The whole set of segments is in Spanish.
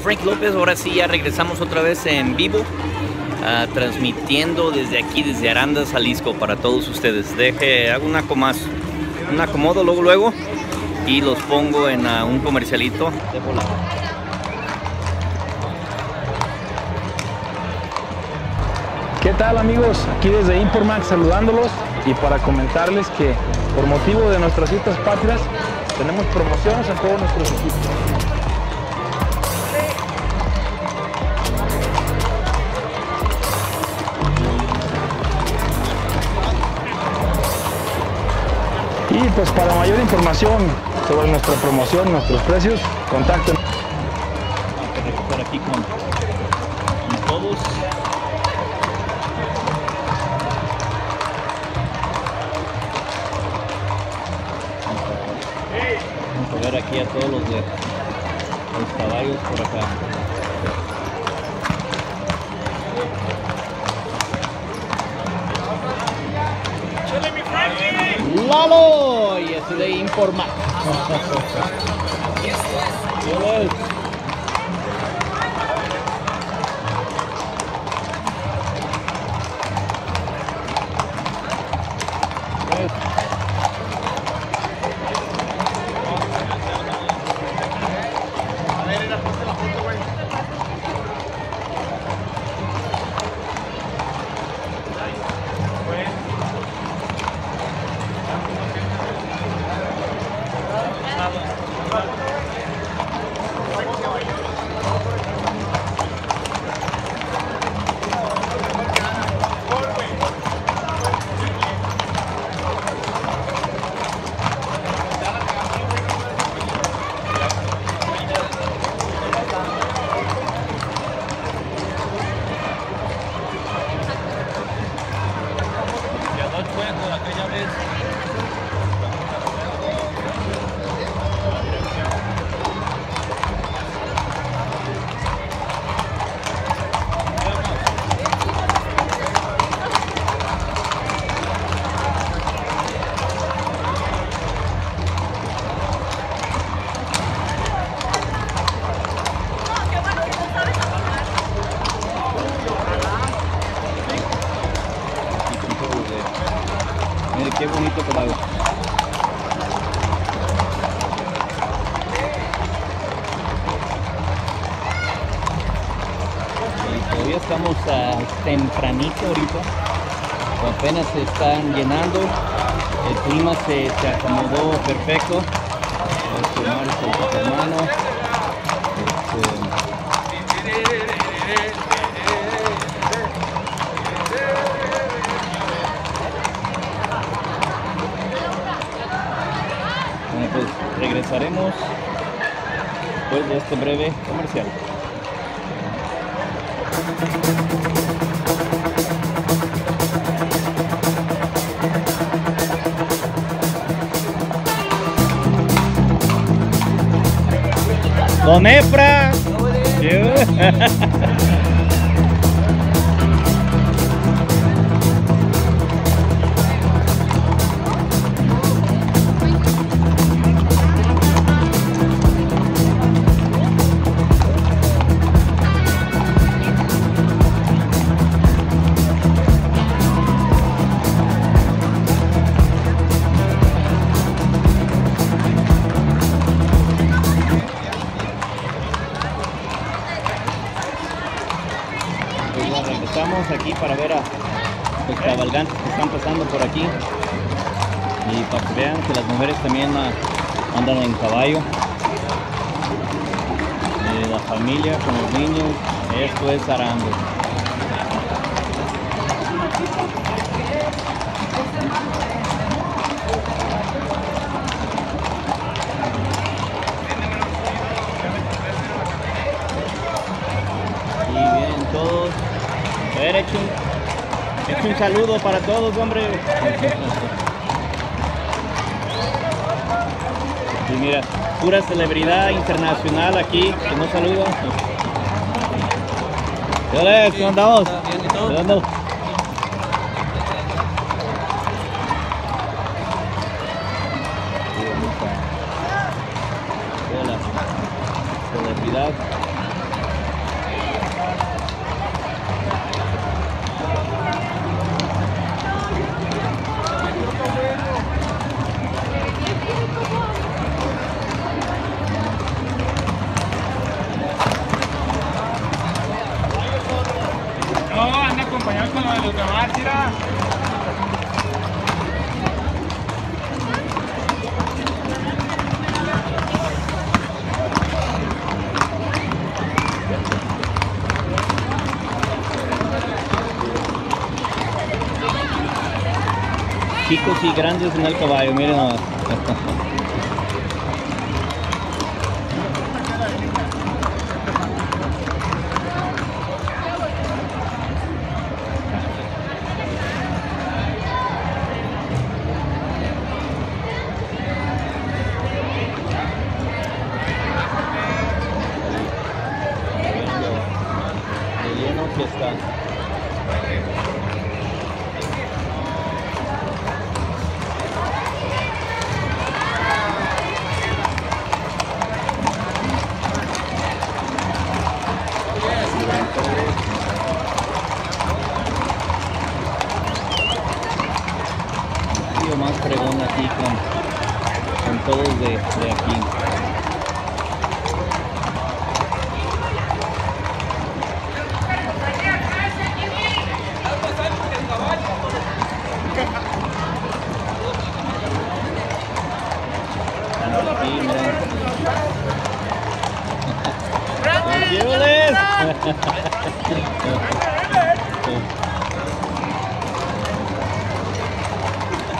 Frank López, ahora sí ya regresamos otra vez en vivo, transmitiendo desde aquí, desde Arandas, Jalisco, para todos ustedes. Hago un acomodo luego y los pongo en un comercialito. ¿Qué tal, amigos? Aquí desde Importmax saludándolos y para comentarles que por motivo de nuestras fiestas patrias tenemos promociones en todos nuestros equipos. Y pues para mayor información sobre nuestra promoción, nuestros precios, contáctenos. Vamos a recoger aquí con todos. Vamos a ver aquí a todos los de los caballos por acá. ¡Lalo! Y así de Informa. Qué bonito caballo. Todavía estamos tempranito ahorita. Apenas se están llenando. El clima se acomodó perfecto. Vamos a tomar este hermano. Pues regresaremos después de este breve comercial. ¡Don Efra! Estamos aquí para ver a los cabalgantes que están pasando por aquí y para que vean que las mujeres también andan en caballo, la familia con los niños. Esto es Arandas. Y bien todos. A ver, he hecho un saludo para todos, hombre. Y mira, pura celebridad internacional aquí, que nos saluda. Hola, ¿cómo andamos? ¿Cómo andamos? Hola, celebridad. acabar, tira. Chicos y grandes en el caballo, miren nomás.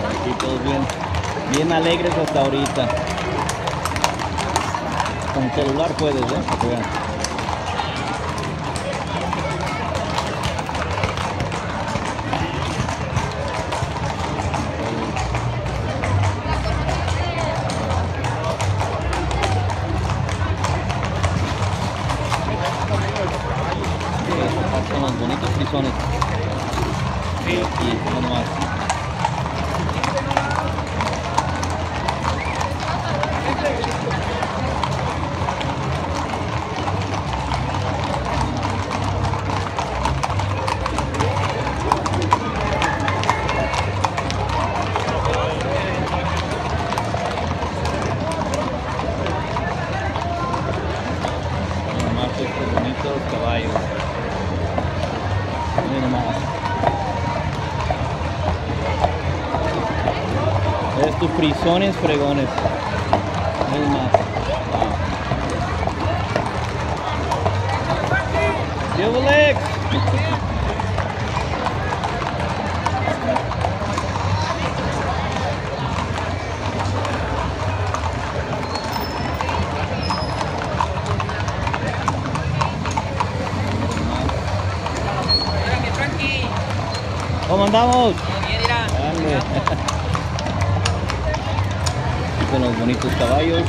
Aquí todos bien alegres hasta ahorita. Con celular puedes, ¿eh? Frisones fregones. Es más. Double X. ¿Cómo andamos? Con los bonitos caballos.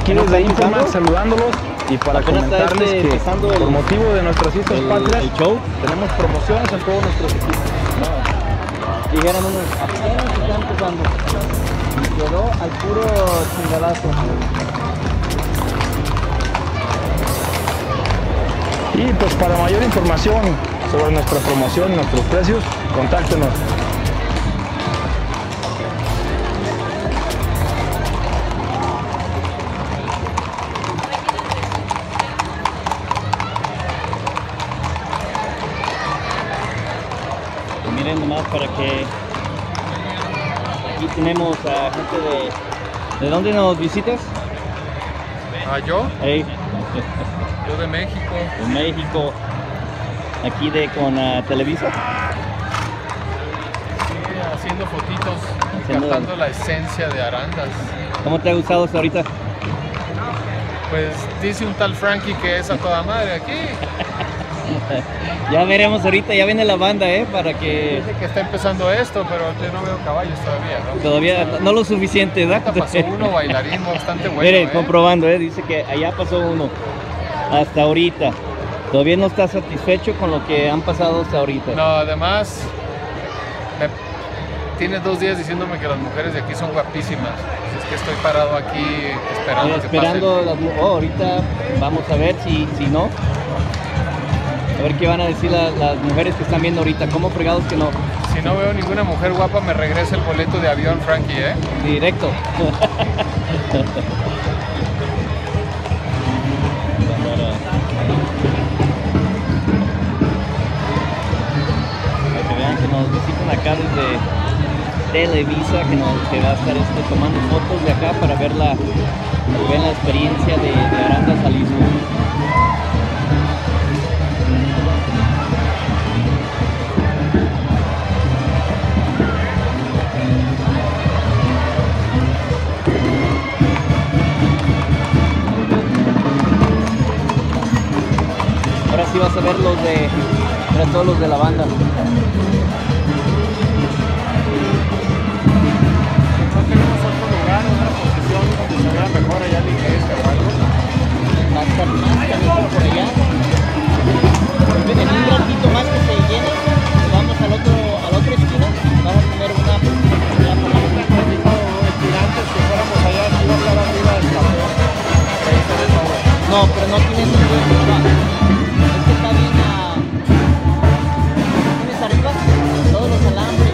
Aquí desde Infamax saludándolos y para comentarles que por motivo de nuestras fiestas patrias tenemos promociones en todos nuestros equipos. Dijeron unos, apenas están empezando. Y quedó al puro chingadazo. Y pues para mayor información sobre nuestra promoción y nuestros precios, contáctenos. Para que aquí tenemos a gente de... ¿De dónde nos visitas? ¿Ah, yo? Hey. Yo de México. De México. Aquí de con Televisa. Sí, haciendo fotitos, captando la esencia de Arandas. ¿Cómo te ha gustado hasta ahorita? Pues dice un tal Frankie que es a toda madre aquí. Ya veremos ahorita, ya viene la banda, para que... Dice que está empezando esto, pero yo no veo caballos todavía, ¿no? Todavía no lo suficiente, ¿verdad? Ahorita pasó uno, bailarín bastante bueno. Mire, comprobando, dice que allá pasó uno. Hasta ahorita. Todavía no está satisfecho con lo que han pasado hasta ahorita. No, además... Tienes 2 días diciéndome que las mujeres de aquí son guapísimas. Es que estoy parado aquí esperando, que pasen. Ahorita vamos a ver si no. A ver qué van a decir las mujeres que están viendo ahorita. ¿Cómo fregados que no? Si no veo ninguna mujer guapa, me regresa el boleto de avión, Frankie, Directo. Para que vean que nos visitan acá desde... Televisa, que va a estar tomando fotos de acá para ver la experiencia de Arandas Jalisco. Ahora sí vas a ver todos los de la banda. No, pero no tienes arriba. Es que está bien tienes arriba todos los alambres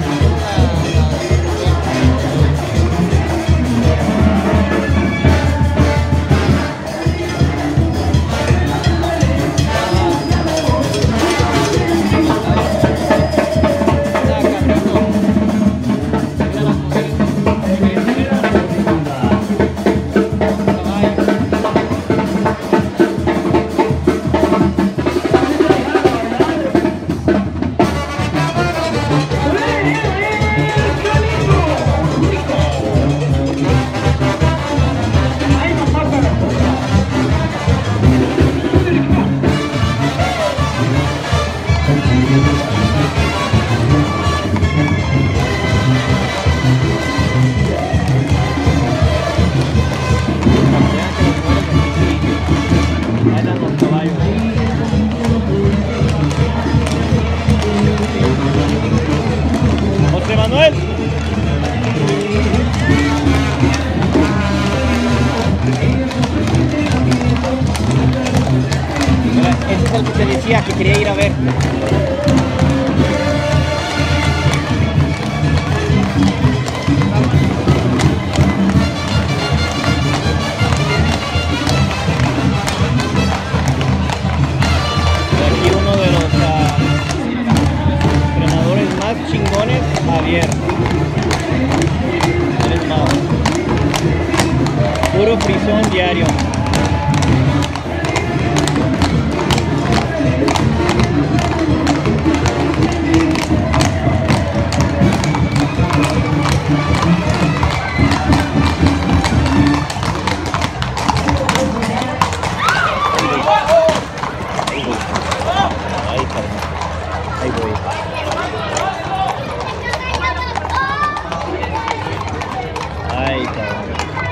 que te decía que quería ir a ver. Aquí uno de los entrenadores más chingones, Javier. Eres mago. Puro frisón diario. Ahí está.